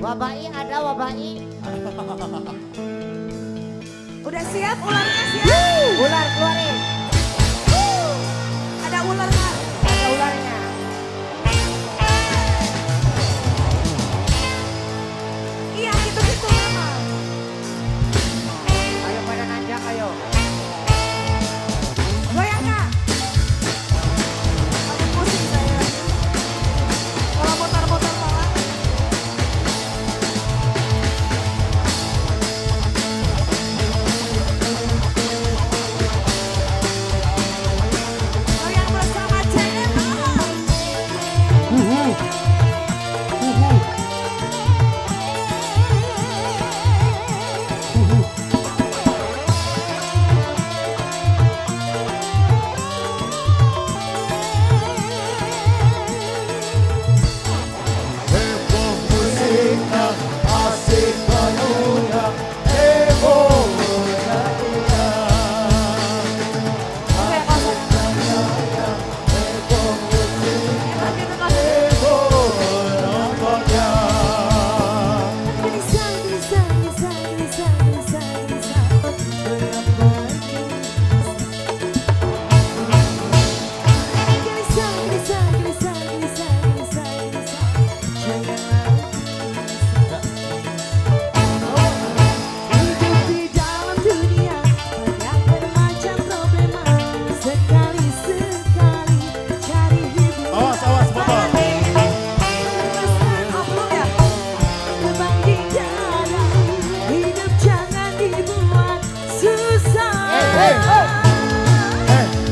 Wabai ada wabai. Udah siap ularnya siap. Ular keluarin. Ada ular Pak. Ada ularnya. Iya gitu lama. Ayo pada nanjak ayo. Goyang Kak. Aku pusing saya. Kalau motor-motor malah. Goyang bersama JM.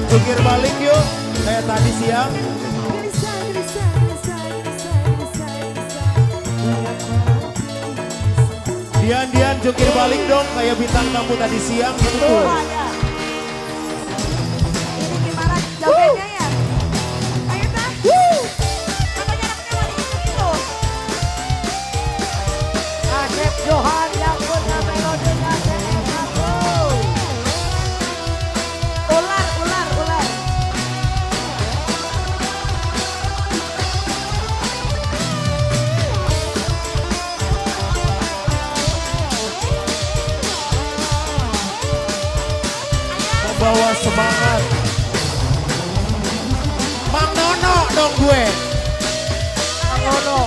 Pikir balik yuk, kayak tadi siang. Dian jukir balik dong, kayak bintang tamu tadi siang gitu. Ini gimana jawabnya ya? Ayo Tah. Katanya anaknya lari ini loh. Asep Johan yang punya melodinya JM1. Ular. Membawa semangat. Mang Nono dong gue. Mang Nono.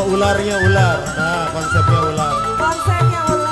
Oh ularnya ular, nah konsepnya ular. Konsepnya ular.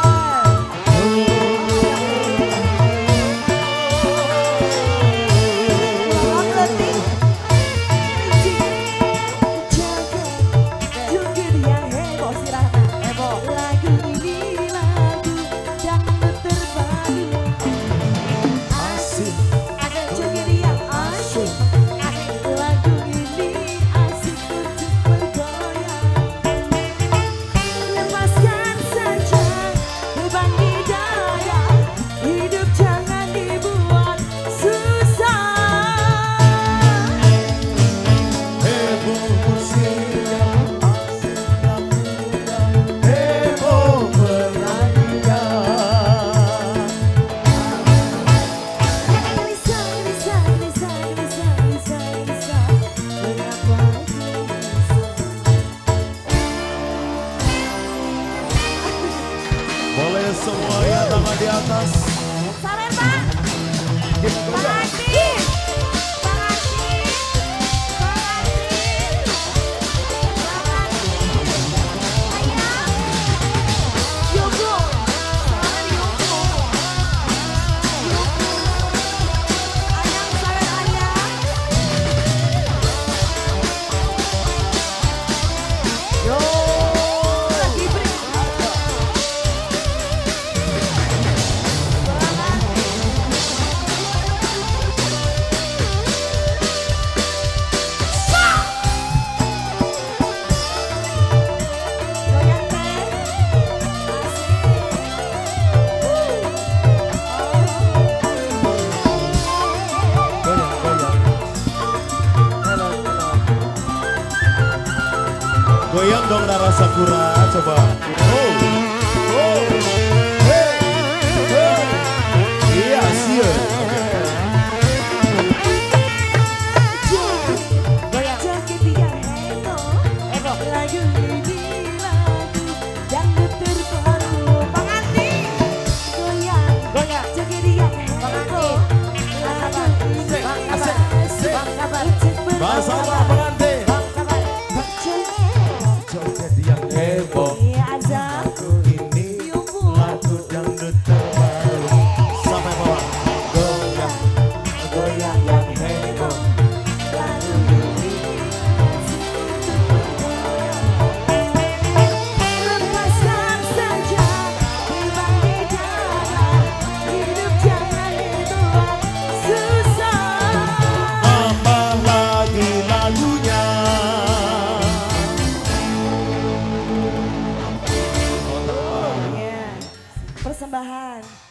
Boleh semuanya tangan di atas. Salam Pak. Ayah Goyang dong Narasakura, coba. Oh, oh, hey, hey. Iya, siap. Goyang. Lagu ini lagu dangdut terbaru. Bang Andi. Goyang. Goyang. Joget dia. Bang Andi. Bang Sabar. Bang persembahan.